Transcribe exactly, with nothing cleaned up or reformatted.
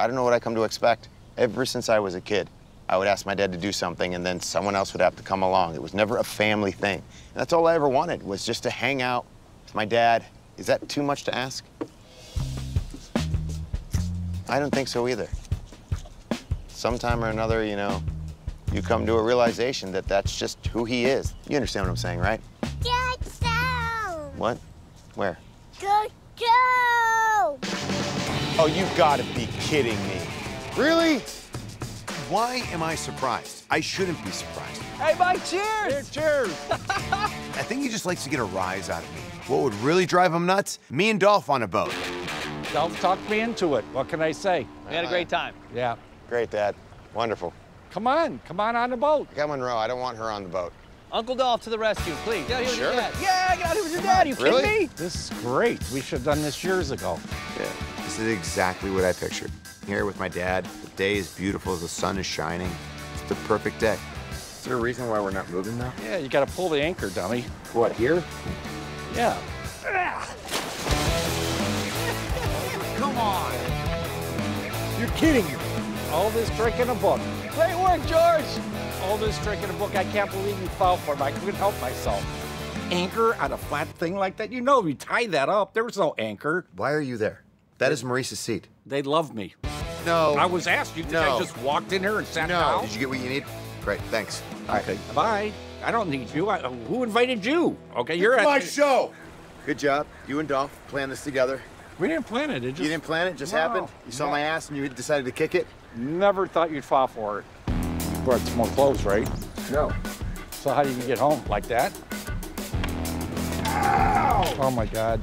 I don't know what I come to expect. Ever since I was a kid, I would ask my dad to do something, and then someone else would have to come along. It was never a family thing. And that's all I ever wanted, was just to hang out with my dad. Is that too much to ask? I don't think so either. Sometime or another, you know, you come to a realization that that's just who he is. You understand what I'm saying, right? Get down! What? Where? Go, go! Oh, you've got to be kidding me. Really? Why am I surprised? I shouldn't be surprised. Hey, Mike, cheers! Hey, cheers! I think he just likes to get a rise out of me. What would really drive him nuts? Me and Dolph on a boat. Dolph talked me into it. What can I say? We had a great time. Yeah. Great, Dad. Wonderful. Come on. Come on on the boat. I got Monroe. I don't want her on the boat. Uncle Dolph to the rescue, please. Get out here with your dad. Yeah, get out here with your dad. Are you kidding me? This is great. We should have done this years ago. Yeah. This is exactly what I pictured. Here with my dad. The day is beautiful. The sun is shining. It's the perfect day. Is there a reason why we're not moving now? Yeah, you got to pull the anchor, dummy. What, here? Yeah. Come on. You're kidding me. All this trick in a book. Great work, George. All this trick in a book. I can't believe you fell for it. I couldn't help myself. Anchor on a flat thing like that? You know, if you tie that up, there was no anchor. Why are you there? That is Maurice's seat. They love me. No. I was asked. You think no. I just walked in here and sat no. down? Did you get what you need? Great, thanks. All okay. Right. Bye. I don't need you. I, who invited you? Okay, you're at my show. Good job. You and Dolph planned this together. We didn't plan it. It just... You didn't plan it? It just no. happened? You saw no. my ass and you decided to kick it? Never thought you'd fall for it. You brought some more clothes, right? No. So how do you get home? Like that? Ow! Oh, my God.